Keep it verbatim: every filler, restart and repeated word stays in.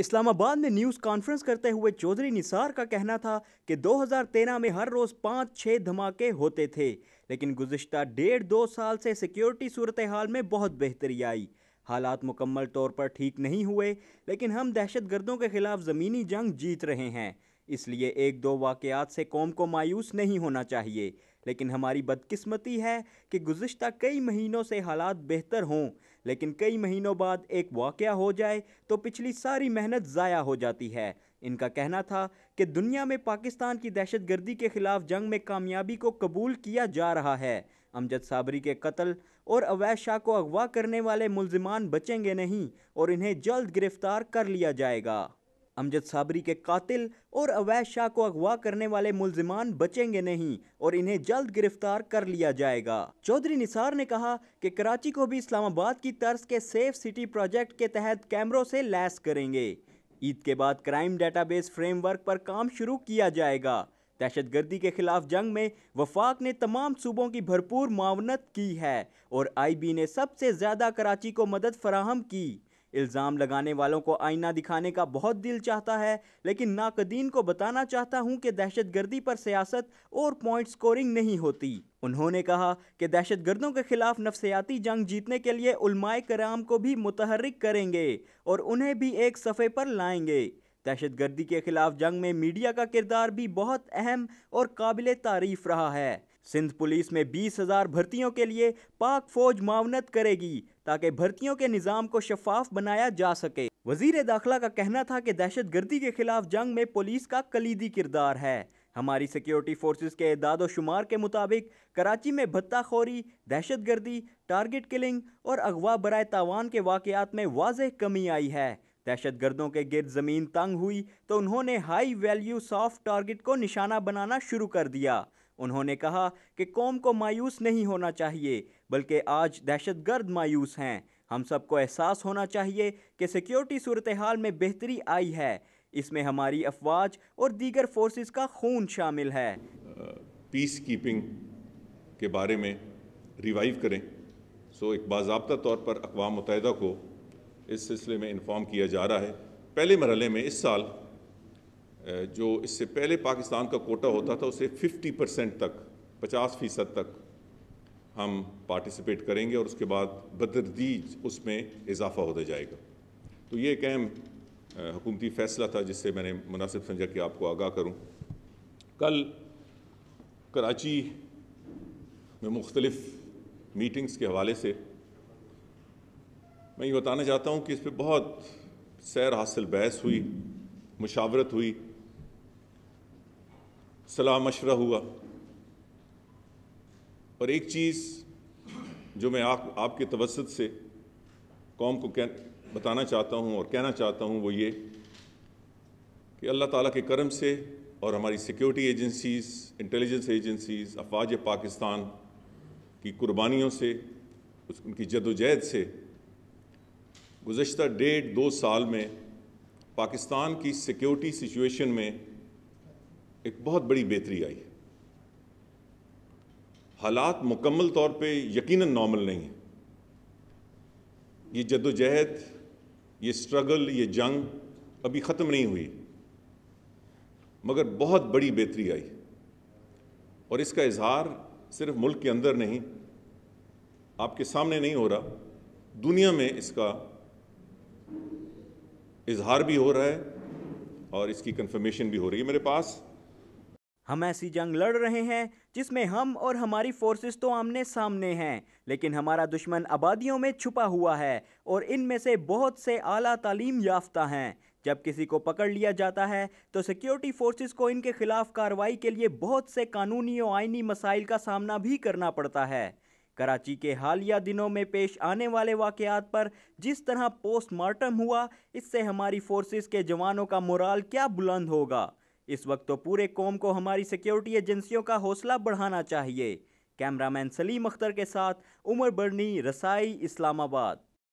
इस्लामाबाद में news conference करते हुए चौधरी निसार का कहना था कि दो हज़ार तेरह में हर रोज़ पाँच छः धमाके होते थे, लेकिन गुज़श्ता डेढ़ दो साल से सिक्योरिटी सूरत हाल में बहुत बेहतरी आई। हालात मुकम्मल तौर पर ठीक नहीं हुए, लेकिन हम दहशतगर्दों के ख़िलाफ़ ज़मीनी जंग जीत रहे हैं, इसलिए एक दो वाक़यात से कौम को मायूस नहीं होना चाहिए। लेकिन हमारी बदकिस्मती है कि गुज़श्ता कई महीनों से हालात बेहतर हों, लेकिन कई महीनों बाद एक वाक़या हो जाए तो पिछली सारी मेहनत ज़ाया हो जाती है। इनका कहना था कि दुनिया में पाकिस्तान की दहशतगर्दी के ख़िलाफ़ जंग में कामयाबी को कबूल किया जा रहा है। अमजद साबरी के कत्ल और अवैध शाह को अगवा करने वाले मुल्ज़िमान बचेंगे नहीं और इन्हें जल्द गिरफ़्तार कर लिया जाएगा। अमजद साबरी के कातिल और अवैध शाह को अगवा करने वाले मुल्ज़िमान बचेंगे नहीं और इन्हें जल्द गिरफ्तार कर लिया जाएगा। चौधरी निसार ने कहा कि कराची को भी इस्लामाबाद की तर्ज के सेफ सिटी प्रोजेक्ट के तहत कैमरों से लैस करेंगे। ईद के बाद क्राइम डेटाबेस फ्रेमवर्क पर काम शुरू किया जाएगा। दहशतगर्दी के खिलाफ जंग में वफाक ने तमाम सूबों की भरपूर मुआवनत की है और आई बी ने सबसे ज़्यादा कराची को मदद फराहम की। इल्ज़ाम लगाने वालों को आईना दिखाने का बहुत दिल चाहता है, लेकिन नाकदीन को बताना चाहता हूं कि दहशतगर्दी पर सियासत और पॉइंट स्कोरिंग नहीं होती। उन्होंने कहा कि दहशतगर्दों के खिलाफ नफसियाती जंग जीतने के लिए उलमाए कराम को भी मुतहर्रिक करेंगे और उन्हें भी एक सफ़े पर लाएंगे। दहशतगर्दी के खिलाफ जंग में मीडिया का किरदार भी बहुत अहम और काबिल तारीफ रहा है। सिंध पुलिस में बीस हज़ार भर्तियों के लिए पाक फौज मावनत करेगी ताकि भर्तियों के निज़ाम को शफाफ बनाया जा सके। वजीर दाखला का कहना था कि दहशतगर्दी के खिलाफ जंग में पुलिस का कलीदी किरदार है। हमारी सिक्योरिटी फोर्सेस के दादो शुमार के मुताबिक कराची में भत्ताखोरी, दहशतगर्दी, टारगेट किलिंग और अगवा बराए तावान के वाक़यात में वाज़ेह कमी आई है। दहशतगर्दों के गिर्द ज़मीन तंग हुई तो उन्होंने हाई वैल्यू सॉफ्ट टारगेट को निशाना बनाना शुरू कर दिया। उन्होंने कहा कि कौम को मायूस नहीं होना चाहिए, बल्कि आज दहशतगर्द मायूस हैं। हम सबको एहसास होना चाहिए कि सिक्योरिटी सूरत हाल में बेहतरी आई है, इसमें हमारी अफवाज और दीगर फोर्सेस का खून शामिल है। पीस कीपिंग के बारे में रिवाइव करें, सो एक बाज़ाब्ता तौर पर अक़वाम मुत्तहिदा को इस सिलसिले में इन्फॉर्म किया जा रहा है। पहले मरहले में इस साल जो इससे पहले पाकिस्तान का कोटा होता था उसे पचास परसेंट तक पचास फीसद तक हम पार्टिसिपेट करेंगे और उसके बाद बदरदीज उसमें इजाफा होता जाएगा। तो ये एक अहम हुकूमती फ़ैसला था जिससे मैंने मुनासिब समझा कि आपको आगाह करूं। कल कराची में मुख्तलिफ मीटिंग्स के हवाले से मैं ये बताना चाहता हूं कि इस पर बहुत सैर हासिल बहस हुई, मुशावरत हुई, सलाह मशवरा हुआ और एक चीज़ जो मैं आप आपके तवस्सुत से कौम को कह बताना चाहता हूँ और कहना चाहता हूँ वो ये कि अल्लाह ताला के करम से और हमारी सिक्योरिटी एजेंसीज़, इंटेलिजेंस एजेंसीज़, अफवाज पाकिस्तान की कुर्बानियों से, उनकी जदोजहद से गुज़श्ता डेढ़ दो साल में पाकिस्तान की सिक्योरिटी सिचुएशन में एक बहुत बड़ी बेहतरी आई है। हालात मुकम्मल तौर पे यकीनन नॉर्मल नहीं है। ये जद्दोजहद, ये स्ट्रगल, ये जंग अभी ख़त्म नहीं हुई, मगर बहुत बड़ी बेहतरी आई और इसका इजहार सिर्फ मुल्क के अंदर नहीं, आपके सामने नहीं हो रहा, दुनिया में इसका इजहार भी हो रहा है और इसकी कंफर्मेशन भी हो रही है मेरे पास। हम ऐसी जंग लड़ रहे हैं जिसमें हम और हमारी फोर्सेस तो आमने सामने हैं, लेकिन हमारा दुश्मन आबादियों में छुपा हुआ है और इनमें से बहुत से आला तालीम याफ्ता हैं। जब किसी को पकड़ लिया जाता है तो सिक्योरिटी फोर्सेस को इनके खिलाफ कार्रवाई के लिए बहुत से कानूनी और आइनी मसाइल का सामना भी करना पड़ता है। कराची के हालिया दिनों में पेश आने वाले वाक़यात पर जिस तरह पोस्टमार्टम हुआ, इससे हमारी फोर्सेस के जवानों का मोराल क्या बुलंद होगा। इस वक्त तो पूरे कौम को हमारी सिक्योरिटी एजेंसियों का हौसला बढ़ाना चाहिए। कैमरामैन सलीम अख्तर के साथ उमर बरनी, रसाई, इस्लामाबाद।